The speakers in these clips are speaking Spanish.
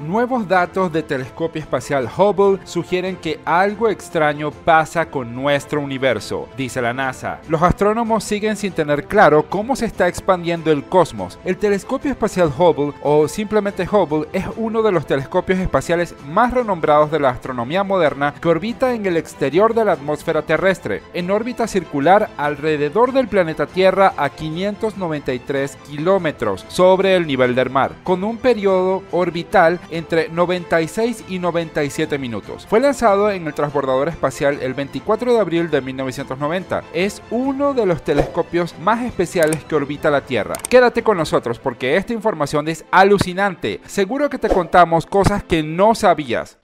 Nuevos datos del telescopio espacial Hubble sugieren que algo extraño pasa con nuestro universo, dice la NASA. Los astrónomos siguen sin tener claro cómo se está expandiendo el cosmos. El telescopio espacial Hubble, o simplemente Hubble, es uno de los telescopios espaciales más renombrados de la astronomía moderna, que orbita en el exterior de la atmósfera terrestre, en órbita circular alrededor del planeta Tierra a 593 kilómetros sobre el nivel del mar, con un periodo orbital entre 96 y 97 minutos. Fue lanzado en el transbordador espacial el 24 de abril de 1990. Es uno de los telescopios más especiales que orbita la Tierra. Quédate con nosotros porque esta información es alucinante. Seguro que te contamos cosas que no sabías.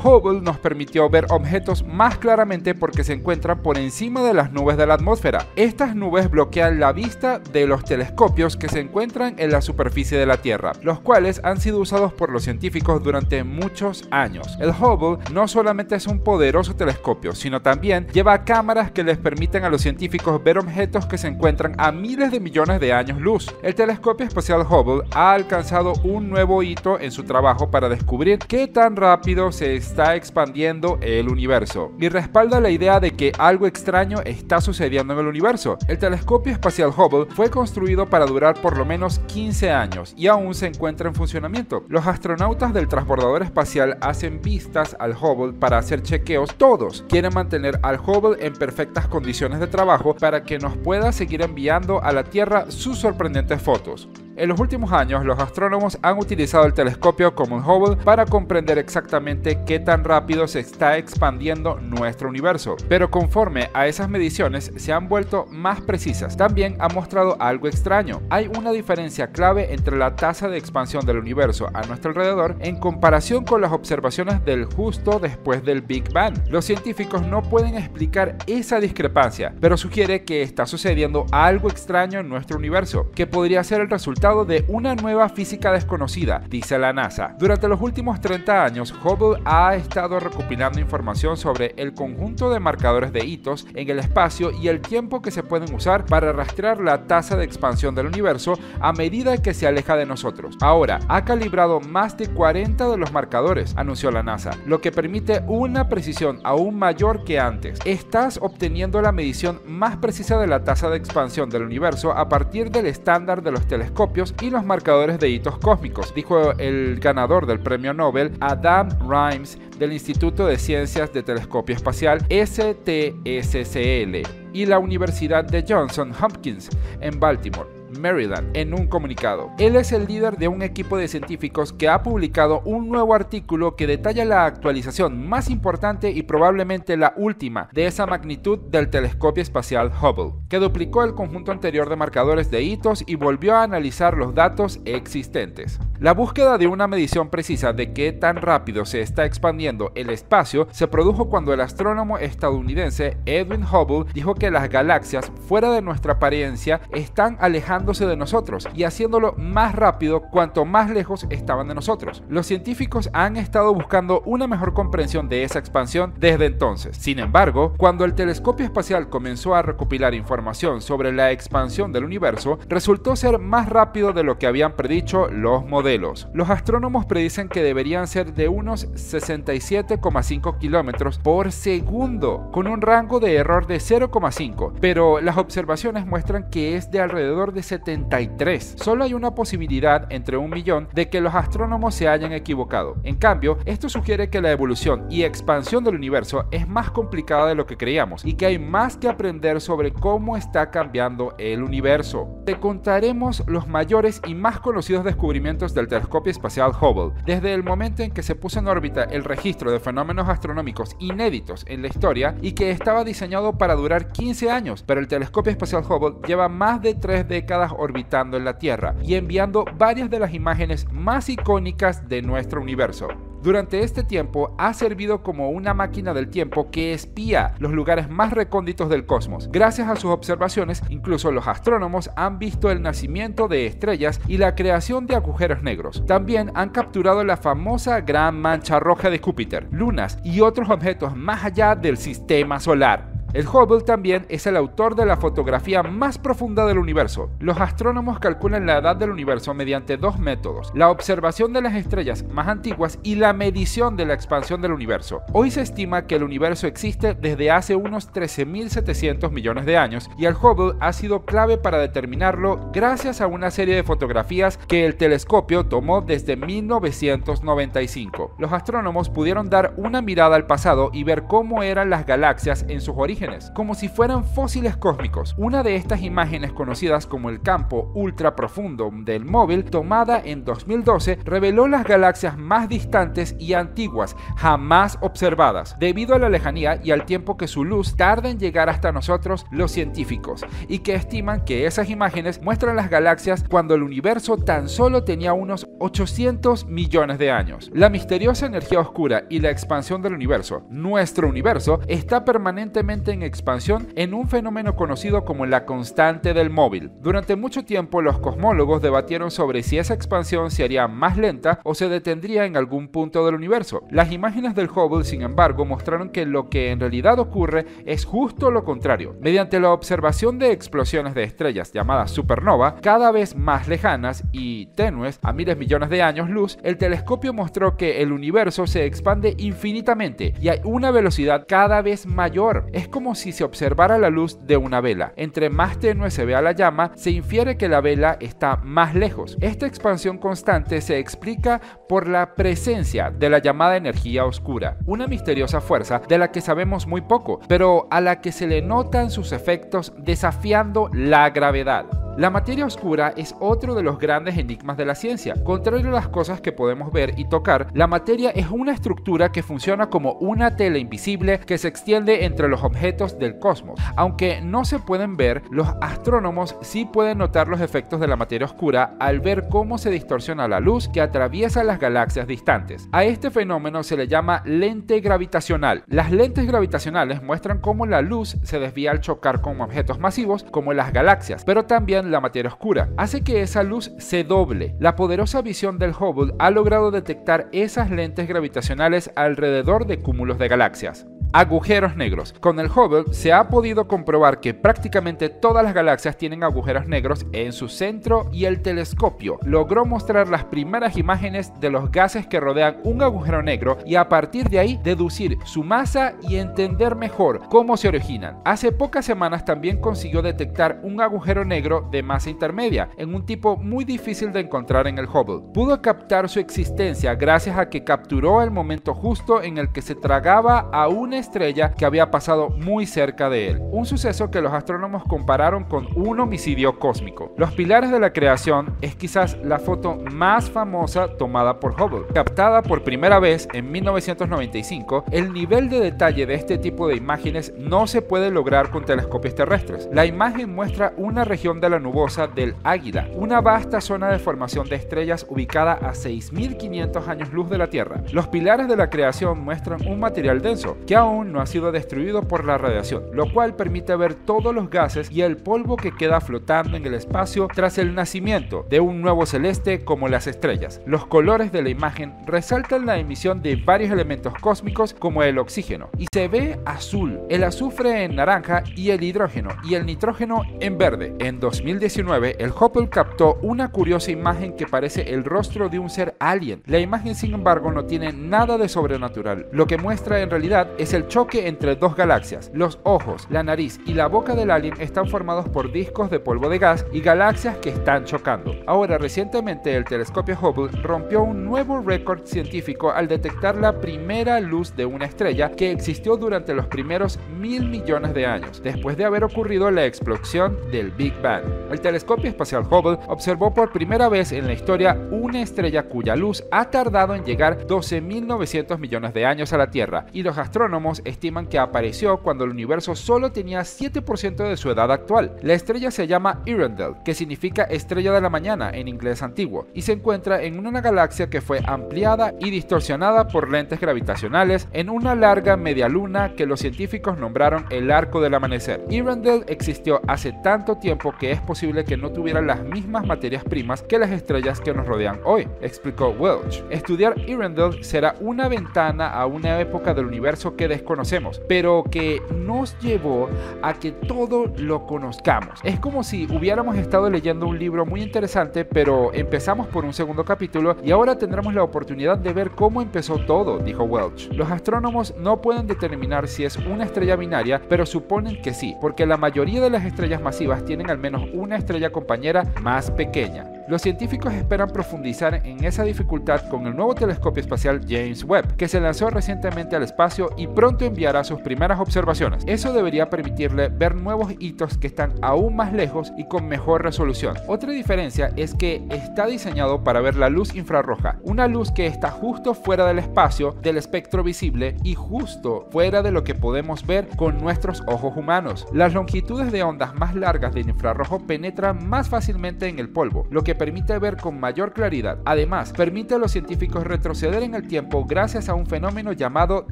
Hubble nos permitió ver objetos más claramente porque se encuentran por encima de las nubes de la atmósfera. Estas nubes bloquean la vista de los telescopios que se encuentran en la superficie de la Tierra, los cuales han sido usados por los científicos durante muchos años. El Hubble no solamente es un poderoso telescopio, sino también lleva cámaras que les permiten a los científicos ver objetos que se encuentran a miles de millones de años luz. El telescopio espacial Hubble ha alcanzado un nuevo hito en su trabajo para descubrir qué tan rápido se está expandiendo el universo y respalda la idea de que algo extraño está sucediendo en el universo. El telescopio espacial Hubble fue construido para durar por lo menos 15 años y aún se encuentra en funcionamiento. Los astronautas del transbordador espacial hacen vistas al Hubble para hacer chequeos. Todos quieren mantener al Hubble en perfectas condiciones de trabajo para que nos pueda seguir enviando a la Tierra sus sorprendentes fotos. En los últimos años, los astrónomos han utilizado el telescopio como el Hubble para comprender exactamente qué tan rápido se está expandiendo nuestro universo, pero conforme a esas mediciones se han vuelto más precisas. También ha mostrado algo extraño. Hay una diferencia clave entre la tasa de expansión del universo a nuestro alrededor en comparación con las observaciones del justo después del Big Bang. Los científicos no pueden explicar esa discrepancia, pero sugiere que está sucediendo algo extraño en nuestro universo, que podría ser el resultado de una nueva física desconocida, dice la NASA. Durante los últimos 30 años, Hubble ha estado recopilando información sobre el conjunto de marcadores de hitos en el espacio y el tiempo que se pueden usar para rastrear la tasa de expansión del universo a medida que se aleja de nosotros. Ahora, ha calibrado más de 40 de los marcadores, anunció la NASA, lo que permite una precisión aún mayor que antes. Estás obteniendo la medición más precisa de la tasa de expansión del universo a partir del estándar de los telescopios y los marcadores de hitos cósmicos, dijo el ganador del premio Nobel Adam Riess del Instituto de Ciencias de Telescopio Espacial STScI y la Universidad de Johns Hopkins en Baltimore, Maryland, en un comunicado. Él es el líder de un equipo de científicos que ha publicado un nuevo artículo que detalla la actualización más importante y probablemente la última de esa magnitud del telescopio espacial Hubble, que duplicó el conjunto anterior de marcadores de hitos y volvió a analizar los datos existentes. La búsqueda de una medición precisa de qué tan rápido se está expandiendo el espacio se produjo cuando el astrónomo estadounidense Edwin Hubble dijo que las galaxias fuera de nuestra apariencia están alejando de nosotros y haciéndolo más rápido cuanto más lejos estaban de nosotros. Los científicos han estado buscando una mejor comprensión de esa expansión desde entonces. Sin embargo, cuando el telescopio espacial comenzó a recopilar información sobre la expansión del universo, resultó ser más rápido de lo que habían predicho los modelos. Los astrónomos predicen que deberían ser de unos 67,5 kilómetros por segundo, con un rango de error de 0,5, pero las observaciones muestran que es de alrededor de 73. Solo hay una posibilidad entre un millón de que los astrónomos se hayan equivocado. En cambio, esto sugiere que la evolución y expansión del universo es más complicada de lo que creíamos y que hay más que aprender sobre cómo está cambiando el universo. Te contaremos los mayores y más conocidos descubrimientos del telescopio espacial Hubble. Desde el momento en que se puso en órbita el registro de fenómenos astronómicos inéditos en la historia y que estaba diseñado para durar 15 años, pero el telescopio espacial Hubble lleva más de 3 décadas orbitando en la Tierra y enviando varias de las imágenes más icónicas de nuestro universo. Durante este tiempo ha servido como una máquina del tiempo que espía los lugares más recónditos del cosmos. Gracias a sus observaciones, incluso los astrónomos han visto el nacimiento de estrellas y la creación de agujeros negros. También han capturado la famosa Gran Mancha Roja de Júpiter, lunas y otros objetos más allá del Sistema Solar. El Hubble también es el autor de la fotografía más profunda del universo. Los astrónomos calculan la edad del universo mediante dos métodos: la observación de las estrellas más antiguas y la medición de la expansión del universo. Hoy se estima que el universo existe desde hace unos 13.700 millones de años y el Hubble ha sido clave para determinarlo gracias a una serie de fotografías que el telescopio tomó desde 1995. Los astrónomos pudieron dar una mirada al pasado y ver cómo eran las galaxias en sus orígenes, como si fueran fósiles cósmicos. Una de estas imágenes, conocidas como el campo ultra profundo del Hubble, tomada en 2012, reveló las galaxias más distantes y antiguas jamás observadas. Debido a la lejanía y al tiempo que su luz tarda en llegar hasta nosotros, los científicos, y que estiman que esas imágenes muestran las galaxias cuando el universo tan solo tenía unos 800 millones de años. La misteriosa energía oscura y la expansión del universo. Nuestro universo está permanentemente en expansión en un fenómeno conocido como la constante del Hubble. Durante mucho tiempo los cosmólogos debatieron sobre si esa expansión se haría más lenta o se detendría en algún punto del universo. Las imágenes del Hubble, sin embargo, mostraron que lo que en realidad ocurre es justo lo contrario. Mediante la observación de explosiones de estrellas llamadas supernova, cada vez más lejanas y tenues a miles de millones de años luz, el telescopio mostró que el universo se expande infinitamente y a una velocidad cada vez mayor. Es como si se observara la luz de una vela. Entre más tenue se vea la llama, se infiere que la vela está más lejos. Esta expansión constante se explica por la presencia de la llamada energía oscura, una misteriosa fuerza de la que sabemos muy poco, pero a la que se le notan sus efectos desafiando la gravedad. La materia oscura es otro de los grandes enigmas de la ciencia. Contrario a las cosas que podemos ver y tocar, la materia es una estructura que funciona como una tela invisible que se extiende entre los objetos del cosmos. Aunque no se pueden ver, los astrónomos sí pueden notar los efectos de la materia oscura al ver cómo se distorsiona la luz que atraviesa las galaxias distantes. A este fenómeno se le llama lente gravitacional. Las lentes gravitacionales muestran cómo la luz se desvía al chocar con objetos masivos como las galaxias, pero también la materia oscura hace que esa luz se doble. La poderosa visión del Hubble ha logrado detectar esas lentes gravitacionales alrededor de cúmulos de galaxias. Agujeros negros. Con el Hubble se ha podido comprobar que prácticamente todas las galaxias tienen agujeros negros en su centro y el telescopio logró mostrar las primeras imágenes de los gases que rodean un agujero negro y a partir de ahí deducir su masa y entender mejor cómo se originan. Hace pocas semanas también consiguió detectar un agujero negro de masa intermedia en un tipo muy difícil de encontrar en el Hubble. Pudo captar su existencia gracias a que capturó el momento justo en el que se tragaba a una estrella que había pasado muy cerca de él, un suceso que los astrónomos compararon con un homicidio cósmico. Los Pilares de la Creación es quizás la foto más famosa tomada por Hubble. Captada por primera vez en 1995, el nivel de detalle de este tipo de imágenes no se puede lograr con telescopios terrestres. La imagen muestra una región de la nubosa del Águila, una vasta zona de formación de estrellas ubicada a 6.500 años luz de la Tierra. Los Pilares de la Creación muestran un material denso que aún no ha sido destruido por la radiación, lo cual permite ver todos los gases y el polvo que queda flotando en el espacio tras el nacimiento de un nuevo celeste como las estrellas. Los colores de la imagen resaltan la emisión de varios elementos cósmicos como el oxígeno, y se ve azul, el azufre en naranja y el hidrógeno y el nitrógeno en verde. En 2019, el Hubble captó una curiosa imagen que parece el rostro de un ser alien. La imagen, sin embargo, no tiene nada de sobrenatural. Lo que muestra en realidad es el choque entre dos galaxias. Los ojos, la nariz y la boca del alien están formados por discos de polvo de gas y galaxias que están chocando. Ahora, recientemente el telescopio Hubble rompió un nuevo récord científico al detectar la primera luz de una estrella que existió durante los primeros 1.000 millones de años, después de haber ocurrido la explosión del Big Bang. El telescopio espacial Hubble observó por primera vez en la historia una estrella cuya luz ha tardado en llegar 12.900 millones de años a la Tierra, y los astrónomos estiman que apareció cuando el universo solo tenía 7% de su edad actual. La estrella se llama Earendel, que significa estrella de la mañana en inglés antiguo, y se encuentra en una galaxia que fue ampliada y distorsionada por lentes gravitacionales en una larga medialuna que los científicos nombraron el arco del amanecer. Earendel existió hace tanto tiempo que es posible que no tuviera las mismas materias primas que las estrellas que nos rodean hoy, explicó Welch. Estudiar Earendel será una ventana a una época del universo que desconocemos, pero que nos llevó a que todo lo conozcamos. Es como si hubiéramos estado leyendo un libro muy interesante, pero empezamos por un segundo capítulo y ahora tendremos la oportunidad de ver cómo empezó todo, dijo Welch. Los astrónomos no pueden determinar si es una estrella binaria, pero suponen que sí, porque la mayoría de las estrellas masivas tienen al menos una estrella compañera más pequeña. Los científicos esperan profundizar en esa dificultad con el nuevo telescopio espacial James Webb, que se lanzó recientemente al espacio y pronto enviará sus primeras observaciones. Eso debería permitirle ver nuevos hitos que están aún más lejos y con mejor resolución. Otra diferencia es que está diseñado para ver la luz infrarroja, una luz que está justo fuera del espacio, del espectro visible y justo fuera de lo que podemos ver con nuestros ojos humanos. Las longitudes de ondas más largas del infrarrojo penetran más fácilmente en el polvo, lo que permite ver con mayor claridad. Además, permite a los científicos retroceder en el tiempo gracias a un fenómeno llamado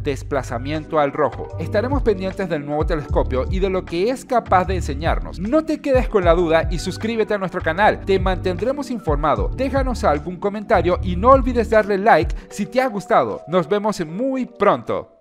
desplazamiento al rojo. Estaremos pendientes del nuevo telescopio y de lo que es capaz de enseñarnos. No te quedes con la duda y suscríbete a nuestro canal. Te mantendremos informado. Déjanos algún comentario y no olvides darle like si te ha gustado. Nos vemos muy pronto.